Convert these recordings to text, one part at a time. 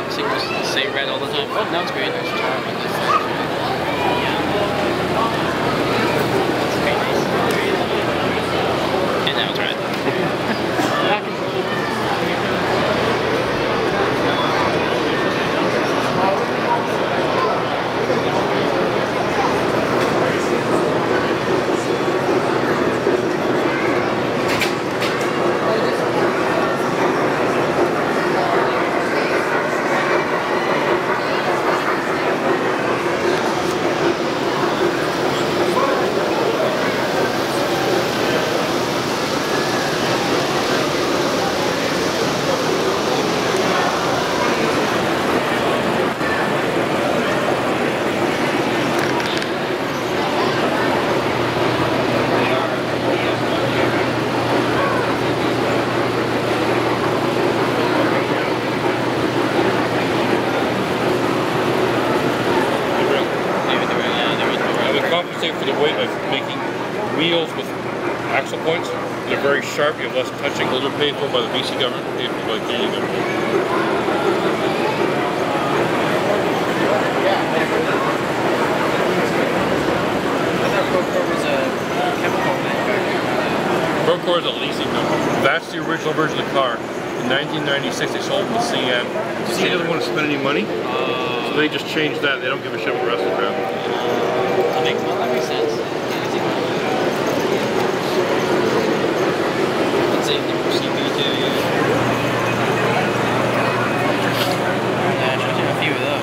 black signals say red all the time. Oh, now it's green. I should try it like this. And now it's red. Sharp, you're less touching. Those are paid for by the BC government, paid for by the Canadian government. I thought Procore was a chemical manufacturer. Procore is a leasing company. That's the original version of the car. In 1996, they sold it to CN. CN doesn't want to spend any money, so they just changed that. They don't give a shit what the rest of the crap. That makes sense. Same thing for CPJ. Yeah, I should do a few of those.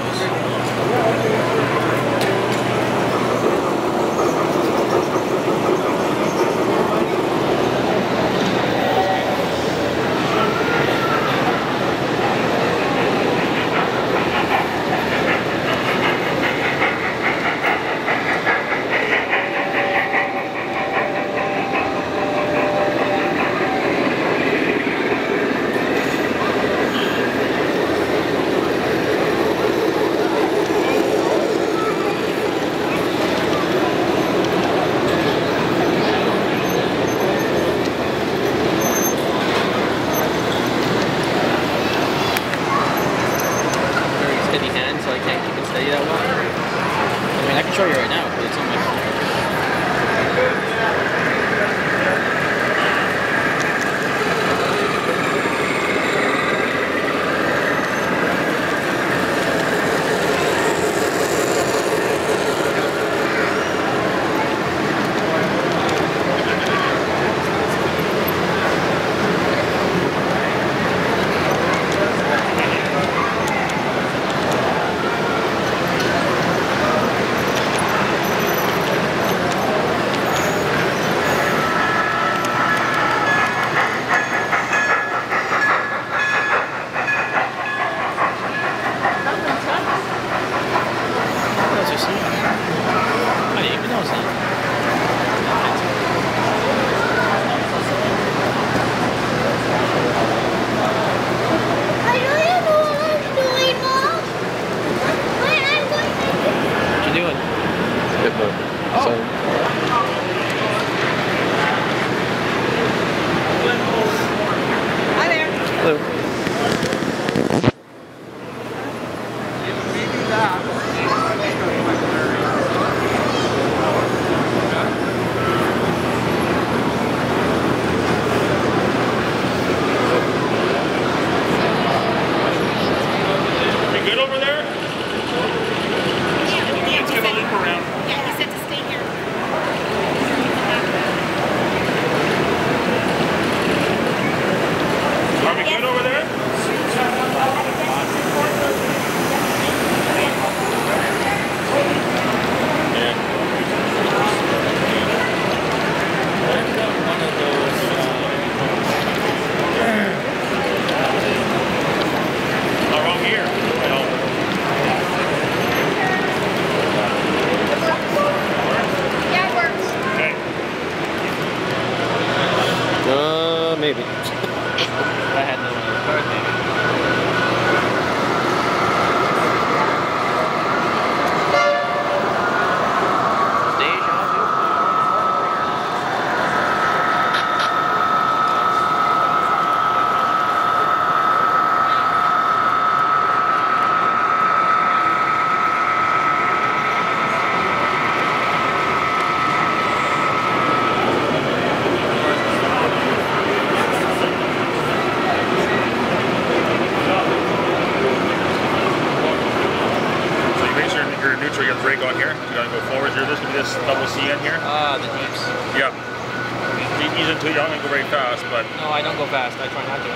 Over there? break on here. You gotta go forward through this. Give me this double CN here. Ah, the deeps. Yeah. Deeps until you don't go very fast, but. No, I don't go fast. I try not to.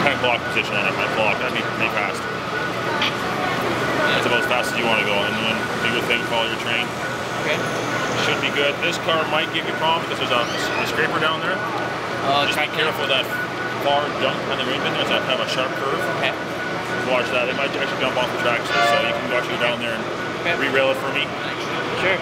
Kind of block position on it. My block. That'd be pretty fast. That's about as fast as you want to go, and then do your thing, follow your train. Okay. Should be good. This car might give you a problem because there's a scraper down there. Just be careful of that far jump on the ring. There's that kind of a sharp curve. Okay. Watch that. It might actually jump off the tracks, so you can actually go down there and re-rail it for me. Sure.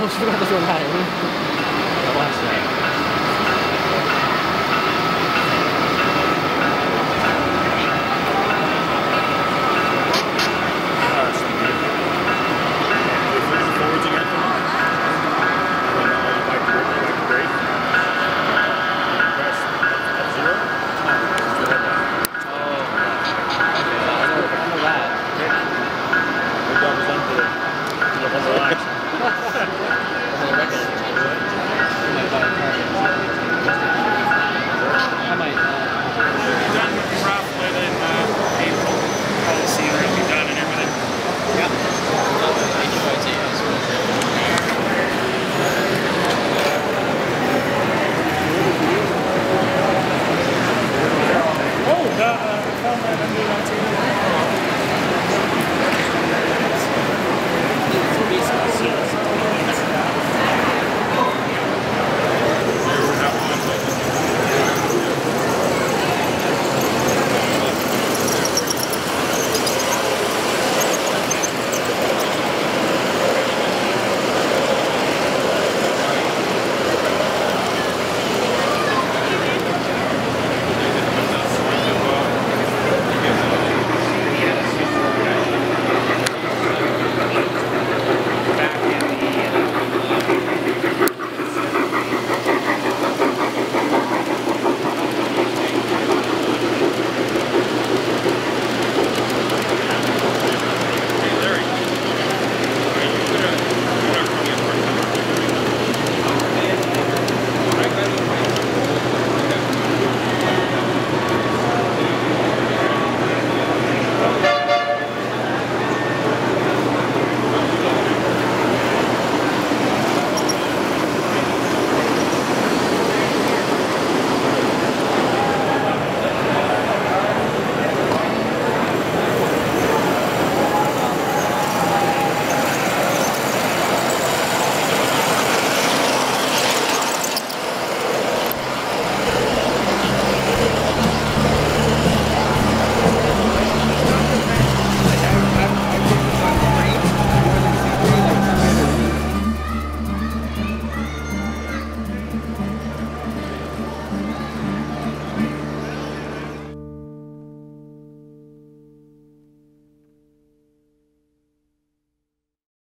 顔してるかもしれない。